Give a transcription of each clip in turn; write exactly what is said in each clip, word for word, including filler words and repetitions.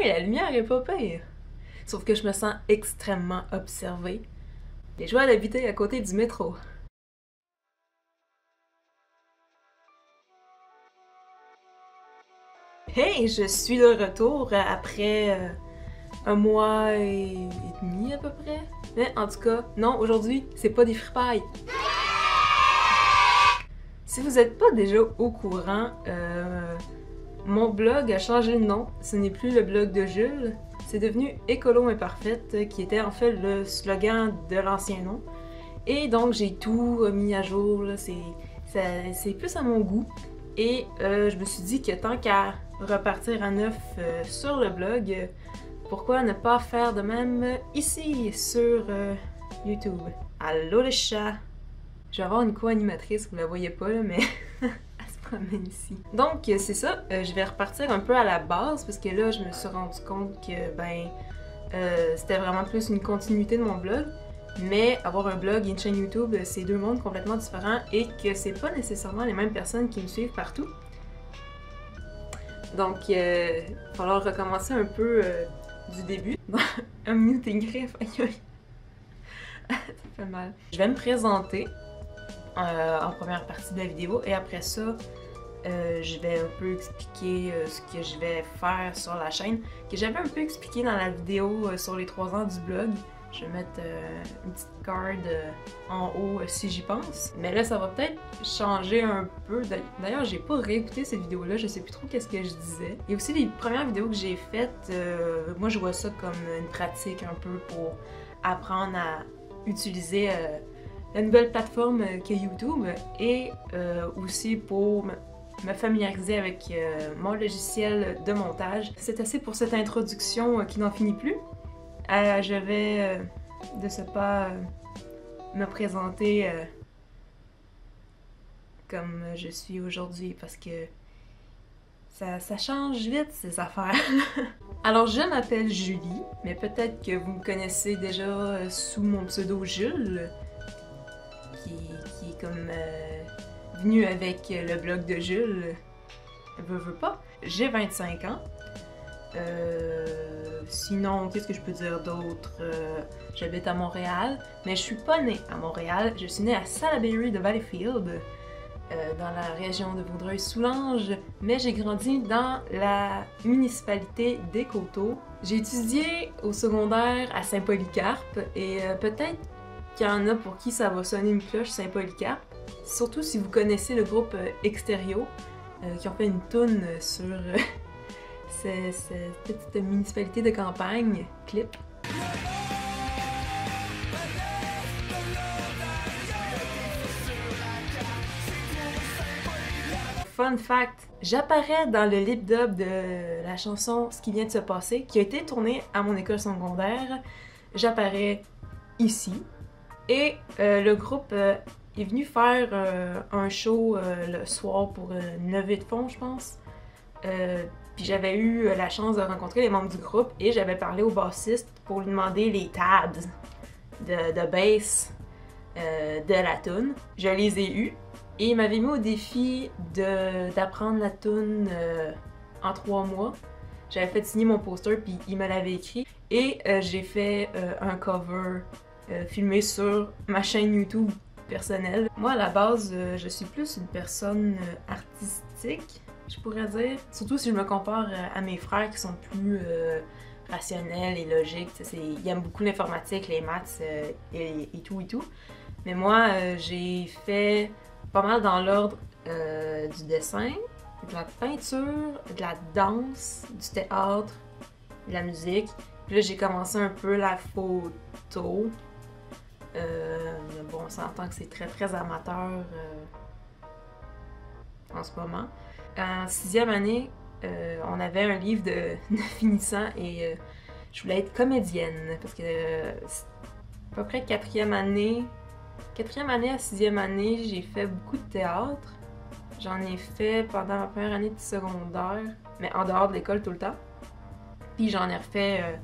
hey, la lumière est pas pire! Sauf que je me sens extrêmement observée. Et je vais aller habiter à côté du métro. Hey, je suis de retour après un mois et, et demi à peu près. Mais en tout cas, non, aujourd'hui, c'est pas des fripailles. Si vous n'êtes pas déjà au courant, euh, mon blog a changé de nom. Ce n'est plus le blog de Jules. C'est devenu Écolo Imparfaite, qui était en fait le slogan de l'ancien nom. Et donc, j'ai tout mis à jour. C'est plus à mon goût. Et euh, je me suis dit que tant qu'à repartir à neuf euh, sur le blog, euh, pourquoi ne pas faire de même euh, ici, sur euh, YouTube. Allô les chats! Je vais avoir une co-animatrice, vous la voyez pas là, mais elle se promène ici. Donc c'est ça, euh, je vais repartir un peu à la base, parce que là je me suis rendu compte que ben euh, c'était vraiment plus une continuité de mon blog. Mais avoir un blog et une chaîne YouTube, c'est deux mondes complètement différents et que c'est pas nécessairement les mêmes personnes qui me suivent partout. Donc, il euh, va falloir recommencer un peu euh, du début. Un minute et griffe, aïe aïe! Ça fait mal. Je vais me présenter euh, en première partie de la vidéo et après ça, euh, je vais un peu expliquer euh, ce que je vais faire sur la chaîne, que j'avais un peu expliqué dans la vidéo euh, sur les trois ans du blog. Je vais mettre euh, une petite carte euh, en haut euh, si j'y pense. Mais là, ça va peut-être changer un peu. D'ailleurs, j'ai pas réécouté cette vidéo-là, je sais plus trop qu'est-ce que je disais. Et aussi, les premières vidéos que j'ai faites, euh, moi je vois ça comme une pratique un peu pour apprendre à utiliser euh, la nouvelle plateforme euh, qu'est YouTube et euh, aussi pour me familiariser avec euh, mon logiciel de montage. C'est assez pour cette introduction euh, qui n'en finit plus. Euh, je vais euh, de ce pas euh, me présenter euh, comme je suis aujourd'hui parce que ça, ça change vite ces affaires. Alors je m'appelle Julie, mais peut-être que vous me connaissez déjà euh, sous mon pseudo Jules, qui, qui est comme euh, venu avec le blog de Jules, veux, veux pas. J'ai vingt-cinq ans. Euh, sinon, qu'est-ce que je peux dire d'autre? Euh, J'habite à Montréal, mais je suis pas née à Montréal. Je suis née à Salaberry de Valleyfield, euh, dans la région de Vaudreuil-Soulanges, mais j'ai grandi dans la municipalité des Coteaux. J'ai étudié au secondaire à Saint-Polycarpe et euh, peut-être qu'il y en a pour qui ça va sonner une cloche Saint-Polycarpe, surtout si vous connaissez le groupe Exterio, euh, qui ont fait une toune sur... Euh, cette petite municipalité de campagne, clip. Fun fact, j'apparais dans le lip-dub de la chanson « Ce qui vient de se passer » qui a été tournée à mon école secondaire. J'apparais ici. Et euh, le groupe euh, est venu faire euh, un show euh, le soir pour euh, une levée de fonds, je pense. Euh, Puis j'avais eu la chance de rencontrer les membres du groupe et j'avais parlé au bassiste pour lui demander les tabs de, de bass euh, de la toune. Je les ai eus et il m'avait mis au défi d'apprendre la toune euh, en trois mois. J'avais fait signer mon poster puis il me l'avait écrit et euh, j'ai fait euh, un cover euh, filmé sur ma chaîne YouTube personnelle. Moi à la base, euh, je suis plus une personne euh, artistique, je pourrais dire. Surtout si je me compare à mes frères qui sont plus euh, rationnels et logiques. Ils aiment beaucoup l'informatique, les maths euh, et, et tout et tout. Mais moi, euh, j'ai fait pas mal dans l'ordre euh, du dessin, de la peinture, de la danse, du théâtre, de la musique. Puis là, j'ai commencé un peu la photo. Euh, bon, on s'entend que c'est très très amateur euh, en ce moment. En sixième année, euh, on avait un livre de, de finissant et euh, je voulais être comédienne parce que euh, à peu près quatrième année, quatrième année à sixième année, j'ai fait beaucoup de théâtre. J'en ai fait pendant ma première année de secondaire, mais en dehors de l'école tout le temps. Puis j'en ai refait euh,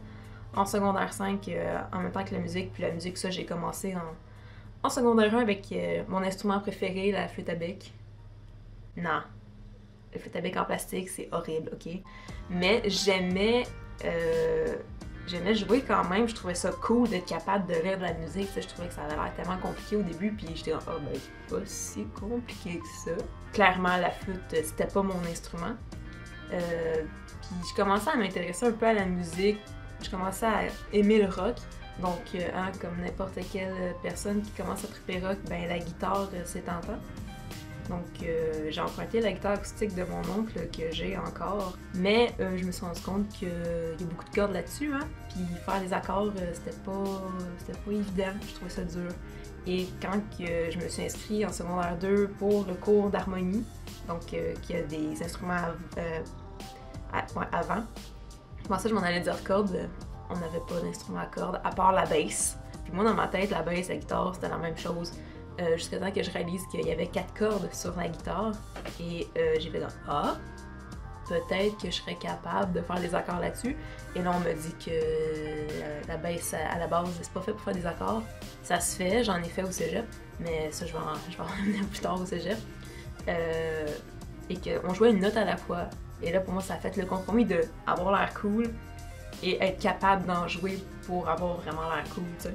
en secondaire cinq euh, en même temps que la musique. Puis la musique, ça, j'ai commencé en, en secondaire un avec euh, mon instrument préféré, la flûte à bec. Non. Le flûte à bec en plastique, c'est horrible, ok? Mais j'aimais euh, j'aimais jouer quand même, je trouvais ça cool d'être capable de lire de la musique, je trouvais que ça avait l'air tellement compliqué au début, puis j'étais comme « Ah ben, c'est pas si compliqué que ça ». Clairement, la flûte, c'était pas mon instrument. Euh, puis je commençais à m'intéresser un peu à la musique, je commençais à aimer le rock. Donc, hein, comme n'importe quelle personne qui commence à triper rock, ben la guitare, c'est tentant. Donc, euh, j'ai emprunté la guitare acoustique de mon oncle que j'ai encore. Mais euh, je me suis rendu compte qu'il y a beaucoup de cordes là-dessus, hein. Puis faire des accords, euh, c'était pas, c'était pas évident. Je trouvais ça dur. Et quand euh, je me suis inscrite en secondaire deux pour le cours d'harmonie, donc euh, qui a des instruments av euh, à, ouais, avant, je pensais que je m'en allais dire cordes. On n'avait pas d'instrument à cordes à part la basse. Puis moi, dans ma tête, la basse, la guitare, c'était la même chose. Euh, jusqu'à temps que je réalise qu'il y avait quatre cordes sur la guitare et euh, j'ai fait donc « Ah, peut-être que je serais capable de faire des accords là-dessus » et là on me dit que la, la basse à la base c'est pas fait pour faire des accords. Ça se fait, j'en ai fait au cégep, mais ça je vais en, je vais en revenir plus tard au cégep. Euh, et qu'on jouait une note à la fois et là pour moi ça a fait le compromis de avoir l'air cool et être capable d'en jouer pour avoir vraiment l'air cool, tu sais.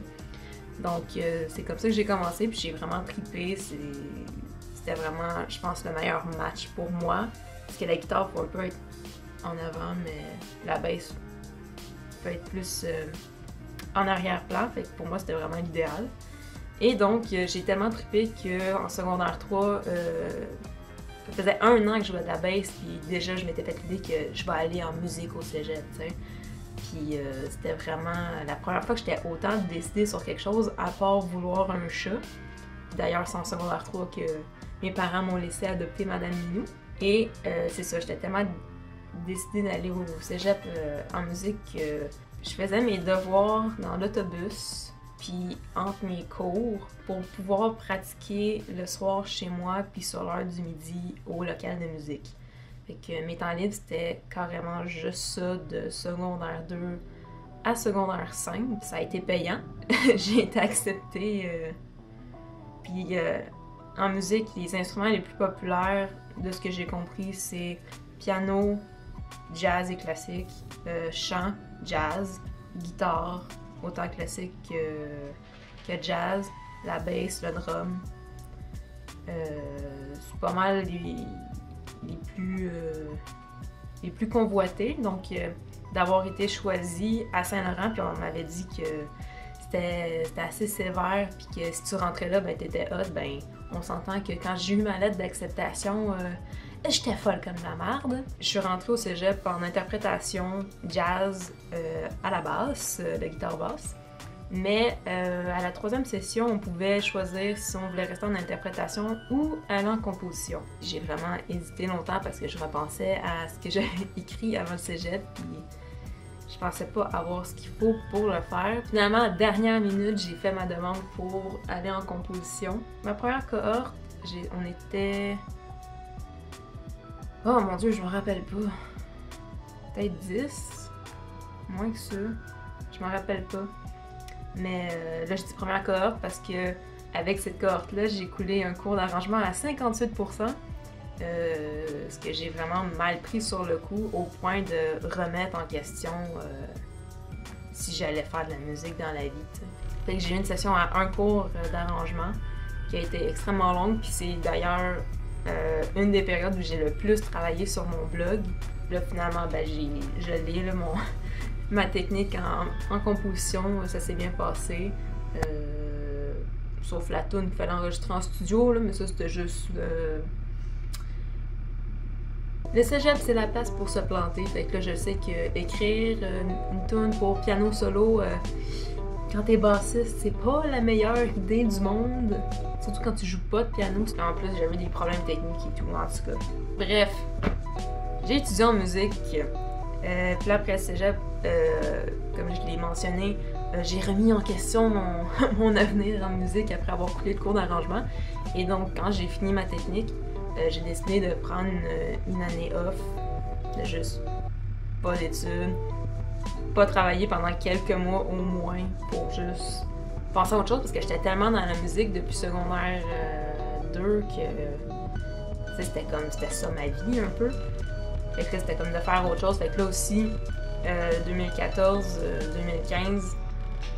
Donc euh, c'est comme ça que j'ai commencé, puis j'ai vraiment trippé, c'était vraiment, je pense, le meilleur match pour moi. Parce que la guitare peut un peu être en avant, mais la basse peut être plus euh, en arrière-plan, fait que pour moi c'était vraiment l'idéal. Et donc euh, j'ai tellement trippé qu'en secondaire trois, euh, ça faisait un an que je jouais de la basse, puis déjà je m'étais fait l'idée que je vais aller en musique au cégep, tu sais. Puis euh, c'était vraiment la première fois que j'étais autant décidée sur quelque chose à part vouloir un chat. D'ailleurs, c'est en secondaire trois que mes parents m'ont laissé adopter Madame Minou. Et euh, c'est ça, j'étais tellement décidée d'aller au cégep euh, en musique que je faisais mes devoirs dans l'autobus, puis entre mes cours, pour pouvoir pratiquer le soir chez moi, puis sur l'heure du midi au local de musique. Fait que mes temps libres, c'était carrément juste ça de secondaire deux à secondaire cinq. Ça a été payant. J'ai été acceptée. Euh... Puis euh, en musique, les instruments les plus populaires, de ce que j'ai compris, c'est piano, jazz et classique, euh, chant, jazz, guitare, autant classique que, que jazz, la bass, le drum. Euh, c'est pas mal les... Les plus, euh, les plus convoités, donc euh, d'avoir été choisie à Saint-Laurent, puis on m'avait dit que c'était assez sévère, puis que si tu rentrais là, ben t'étais hot, ben on s'entend que quand j'ai eu ma lettre d'acceptation, euh, j'étais folle comme la marde. Je suis rentrée au cégep en interprétation jazz euh, à la basse, euh, de guitare basse, mais euh, à la troisième session, on pouvait choisir si on voulait rester en interprétation ou aller en composition. J'ai vraiment hésité longtemps parce que je repensais à ce que j'avais écrit avant le cégep, puis je pensais pas avoir ce qu'il faut pour le faire. Finalement, à la dernière minute, j'ai fait ma demande pour aller en composition. Ma première cohorte, on était... Oh mon dieu, je me rappelle pas. Peut-être dix? Moins que ça. Je me rappelle pas. Mais euh, là, je dis première cohorte parce que avec cette cohorte-là, j'ai coulé un cours d'arrangement à cinquante-huit pour cent, euh, ce que j'ai vraiment mal pris sur le coup, au point de remettre en question euh, si j'allais faire de la musique dans la vie. T'sais. Fait que j'ai eu une session à un cours d'arrangement qui a été extrêmement longue, puis c'est d'ailleurs euh, une des périodes où j'ai le plus travaillé sur mon blog. Là, finalement, ben, j'ai, je l'ai, là, mon... Ma technique en, en composition, ça s'est bien passé. Euh, sauf la toune, il fallait enregistrer en studio, là, mais ça c'était juste... Euh... Le cégep, c'est la place pour se planter. Fait que là, je sais que écrire une, une toune pour piano solo, euh, quand t'es bassiste, c'est pas la meilleure idée du monde. Surtout quand tu joues pas de piano. En plus, j'avais des problèmes techniques et tout, en tout cas. Bref, j'ai étudié en musique. Euh, puis après le cégep, euh, comme je l'ai mentionné, euh, j'ai remis en question mon, mon avenir en musique après avoir coulé le cours d'arrangement. Et donc, quand j'ai fini ma technique, euh, j'ai décidé de prendre une, une année off, de juste pas d'études, pas travailler pendant quelques mois au moins pour juste penser à autre chose parce que j'étais tellement dans la musique depuis secondaire euh, deux que euh, c'était comme, c'était ça ma vie un peu. Fait que c'était comme de faire autre chose. Fait que là aussi, euh, deux mille quatorze, euh, deux mille quinze,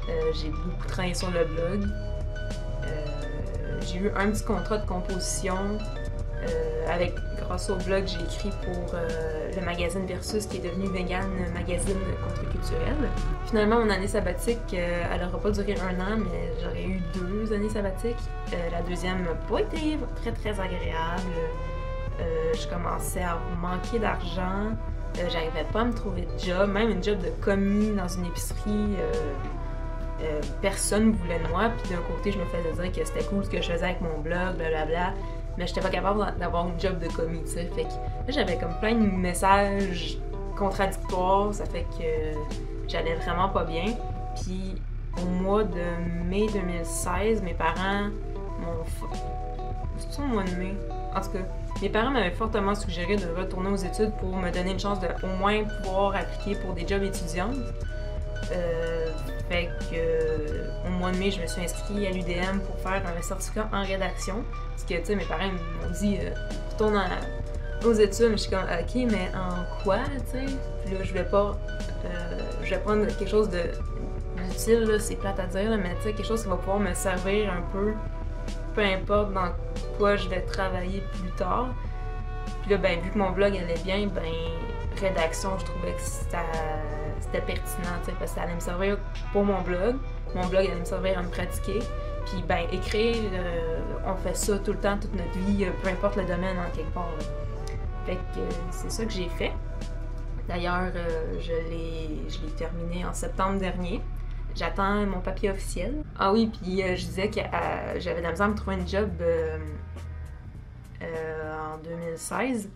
euh, j'ai beaucoup travaillé sur le blog. Euh, j'ai eu un petit contrat de composition. Euh, avec, grâce au blog, j'ai écrit pour euh, le magazine Versus, qui est devenu Végane, magazine contre-culturel. Finalement, mon année sabbatique, euh, elle n'aura pas duré un an, mais j'aurais eu deux années sabbatiques. Euh, la deuxième n'a pas été très très agréable. Euh, je commençais à manquer d'argent. Euh, J'arrivais pas à me trouver de job, même une job de commis dans une épicerie. Euh, euh, personne ne voulait de moi. Puis d'un côté, je me faisais dire que c'était cool ce que je faisais avec mon blog, blablabla. Mais j'étais pas capable d'avoir une job de commis, tu sais. Fait que là, j'avais comme plein de messages contradictoires, ça fait que j'allais vraiment pas bien. Puis au mois de mai deux mille seize, mes parents m'ont... C'est ça au mois de mai? En tout cas, mes parents m'avaient fortement suggéré de retourner aux études pour me donner une chance de au moins pouvoir appliquer pour des jobs étudiantes. Euh, fait que euh, au mois de mai, je me suis inscrite à l'U D M pour faire un certificat en rédaction. Parce que, tu sais, mes parents m'ont dit euh, « retourne à, aux études », mais je suis comme « ok, mais en quoi, tu sais? » Puis là, je voulais pas... Euh, je vais prendre quelque chose de utile, là, c'est plate à dire, là, mais tu sais, quelque chose qui va pouvoir me servir un peu, peu importe dans quoi je vais travailler plus tard. Puis là, ben, vu que mon blog allait bien, ben, rédaction, je trouvais que ça... c'était pertinent, parce que ça allait me servir pour mon blog. Mon blog allait me servir à me pratiquer. Puis, ben, écrire, euh, on fait ça tout le temps, toute notre vie, peu importe le domaine, en quelque part. Là. Fait que euh, c'est ça que j'ai fait. D'ailleurs, euh, je l'ai terminé en septembre dernier. J'attends mon papier officiel. Ah oui, puis euh, je disais que euh, j'avais de la misère à me trouver une job euh, euh, en deux mille seize.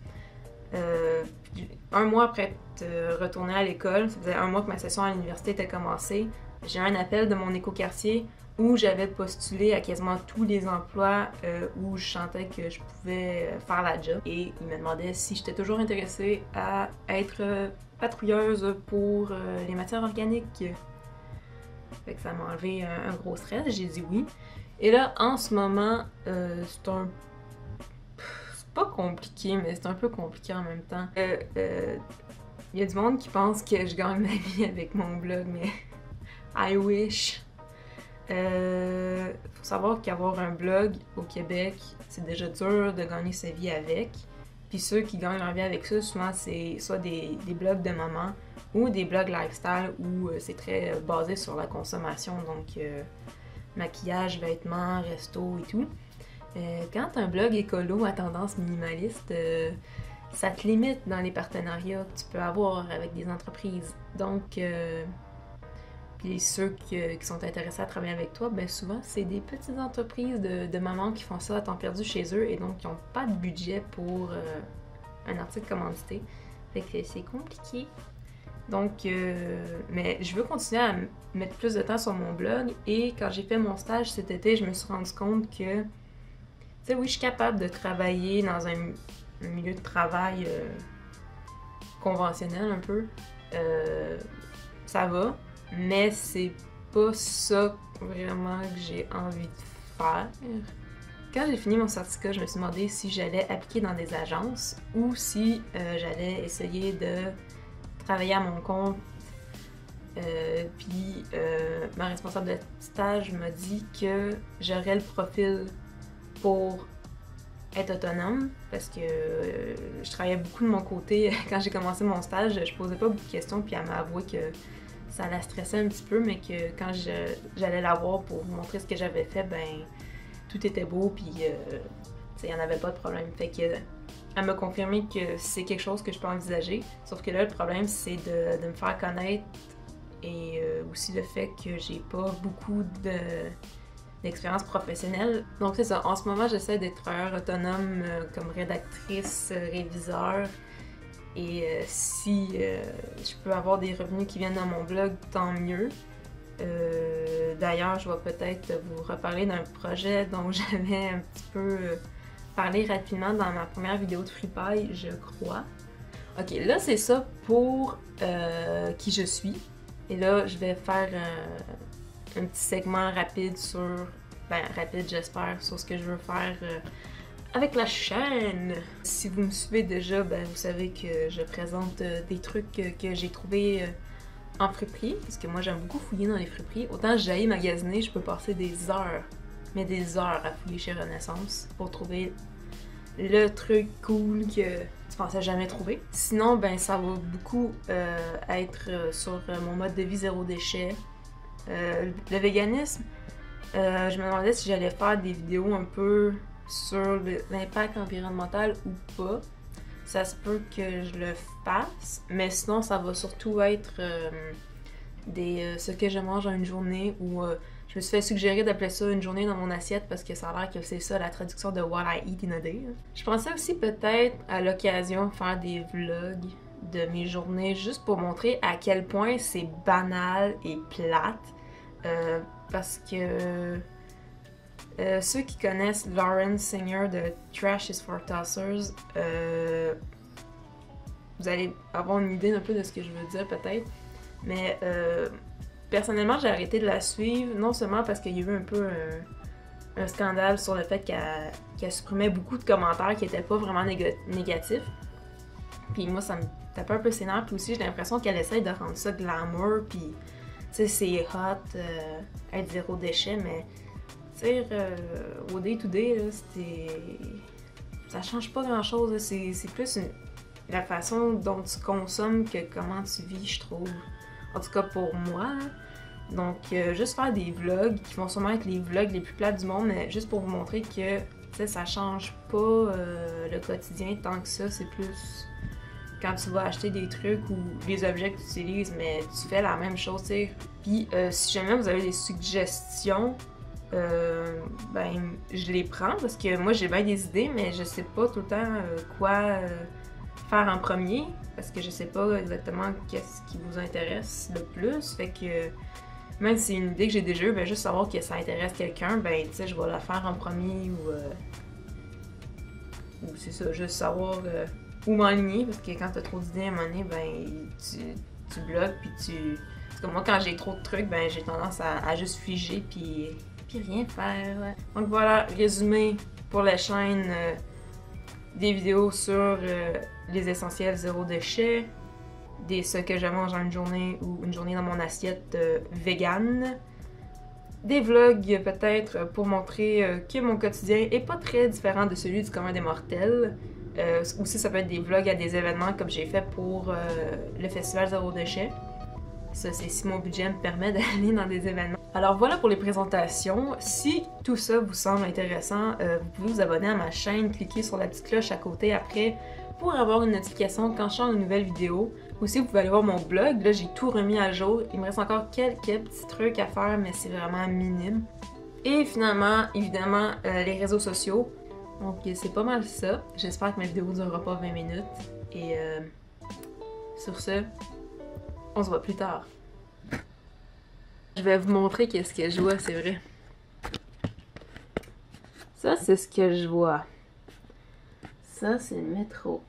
Euh, un mois après être retournée à l'école, ça faisait un mois que ma session à l'université était commencée, j'ai eu un appel de mon écoquartier où j'avais postulé à quasiment tous les emplois euh, où je sentais que je pouvais faire la job. Et il me demandait si j'étais toujours intéressée à être patrouilleuse pour euh, les matières organiques. Fait que ça m'a enlevé un, un gros stress, j'ai dit oui. Et là, en ce moment, euh, c'est un pas compliqué, mais c'est un peu compliqué en même temps. Il euh, euh, y a du monde qui pense que je gagne ma vie avec mon blog, mais I wish! Euh, faut savoir qu'avoir un blog au Québec, c'est déjà dur de gagner sa vie avec. Puis ceux qui gagnent leur vie avec ça, souvent c'est soit des, des blogs de maman ou des blogs lifestyle où euh, c'est très euh, basé sur la consommation, donc euh, maquillage, vêtements, resto et tout. Quand un blog écolo à tendance minimaliste, euh, ça te limite dans les partenariats que tu peux avoir avec des entreprises. Donc, euh, puis ceux qui, qui sont intéressés à travailler avec toi, ben souvent c'est des petites entreprises de, de mamans qui font ça à temps perdu chez eux et donc qui n'ont pas de budget pour euh, un article commandité. Fait que c'est compliqué. Donc, euh, mais je veux continuer à mettre plus de temps sur mon blog et quand j'ai fait mon stage cet été, je me suis rendu compte que t'sais, oui, je suis capable de travailler dans un, un milieu de travail euh, conventionnel un peu. Euh, ça va, mais c'est pas ça vraiment que j'ai envie de faire. Quand j'ai fini mon certificat, je me suis demandé si j'allais appliquer dans des agences ou si euh, j'allais essayer de travailler à mon compte. Euh, puis euh, ma responsable de stage m'a dit que j'aurais le profil pour être autonome, parce que euh, je travaillais beaucoup de mon côté. Quand j'ai commencé mon stage, je posais pas beaucoup de questions, puis elle m'a avoué que ça la stressait un petit peu, mais que quand j'allais la voir pour vous montrer ce que j'avais fait, ben tout était beau, puis euh, il n'y en avait pas de problème. Fait que elle m'a confirmé que c'est quelque chose que je peux envisager, sauf que là, le problème, c'est de, de me faire connaître et euh, aussi le fait que j'ai pas beaucoup de... d'expérience professionnelle. Donc c'est ça, en ce moment j'essaie d'être travailleur autonome euh, comme rédactrice, euh, réviseur et euh, si euh, je peux avoir des revenus qui viennent dans mon blog, tant mieux. Euh, D'ailleurs je vais peut-être vous reparler d'un projet dont j'avais un petit peu euh, parlé rapidement dans ma première vidéo de FreePie, je crois. Ok, là c'est ça pour euh, qui je suis et là je vais faire euh, un petit segment rapide sur, ben rapide j'espère, sur ce que je veux faire euh, avec la chaîne. Si vous me suivez déjà, ben, vous savez que je présente euh, des trucs euh, que j'ai trouvés euh, en friperie, parce que moi j'aime beaucoup fouiller dans les friperies. Autant j'aille magasiner, je peux passer des heures, mais des heures à fouiller chez Renaissance pour trouver le truc cool que tu pensais jamais trouver. Sinon, ben ça va beaucoup euh, être euh, sur euh, mon mode de vie zéro déchet, euh, le véganisme. Euh, je me demandais si j'allais faire des vidéos un peu sur l'impact environnemental ou pas. Ça se peut que je le fasse, mais sinon ça va surtout être euh, des, euh, ce que je mange en une journée, ou euh, je me suis fait suggérer d'appeler ça une journée dans mon assiette parce que ça a l'air que c'est ça la traduction de what I eat in a day. Je pensais aussi peut-être à l'occasion faire des vlogs de mes journées juste pour montrer à quel point c'est banal et plate. Euh, parce que euh, ceux qui connaissent Lauren Singer de Trash is for Tossers, euh, vous allez avoir une idée un peu de ce que je veux dire peut-être, mais euh, personnellement j'ai arrêté de la suivre, non seulement parce qu'il y a eu un peu un, un scandale sur le fait qu'elle qu'elle supprimait beaucoup de commentaires qui n'étaient pas vraiment nég négatifs, puis moi ça me tapait un peu ses nerfs, puis aussi j'ai l'impression qu'elle essaye de rendre ça glamour, puis tu sais, c'est hot euh, être zéro déchet, mais tu sais, euh, au day-to-day, -day, ça change pas grand-chose. C'est plus une... la façon dont tu consommes que comment tu vis, je trouve. En tout cas, pour moi. Donc, euh, juste faire des vlogs, qui vont sûrement être les vlogs les plus plates du monde, mais juste pour vous montrer que ça change pas euh, le quotidien tant que ça. C'est plus quand tu vas acheter des trucs ou des objets que tu utilises, mais tu fais la même chose, tu sais. Puis euh, si jamais vous avez des suggestions, euh, ben je les prends parce que moi j'ai bien des idées, mais je sais pas tout le temps euh, quoi euh, faire en premier parce que je sais pas exactement qu'est-ce qui vous intéresse le plus. Fait que même si c'est une idée que j'ai déjà eue, ben juste savoir que ça intéresse quelqu'un, ben tu sais, je vais la faire en premier, ou, euh, ou c'est ça, juste savoir. Euh, Ou m'enligner, parce que quand t'as trop d'idées à un moment donné, ben, tu, tu bloques, puis tu... Parce que moi, quand j'ai trop de trucs, ben, j'ai tendance à, à juste figer, puis, puis rien faire. Donc voilà, résumé pour la chaîne euh, des vidéos sur euh, les essentiels zéro déchet, des ce que je mange en une journée ou une journée dans mon assiette euh, végane, des vlogs peut-être pour montrer euh, que mon quotidien est pas très différent de celui du commun des mortels. Euh, aussi ça peut être des vlogs à des événements comme j'ai fait pour euh, le festival Zéro Déchet. Ça, c'est si mon budget me permet d'aller dans des événements. Alors voilà pour les présentations. Si tout ça vous semble intéressant, euh, vous pouvez vous abonner à ma chaîne, cliquer sur la petite cloche à côté après pour avoir une notification quand je sors une nouvelle vidéo. Aussi vous pouvez aller voir mon blog, là j'ai tout remis à jour. Il me reste encore quelques petits trucs à faire, mais c'est vraiment minime. Et finalement, évidemment, euh, les réseaux sociaux. Donc c'est pas mal ça. J'espère que ma vidéo ne durera pas vingt minutes. Et euh, sur ce, on se voit plus tard. Je vais vous montrer qu'est-ce que je vois, c'est vrai. Ça, c'est ce que je vois. Ça, c'est le métro.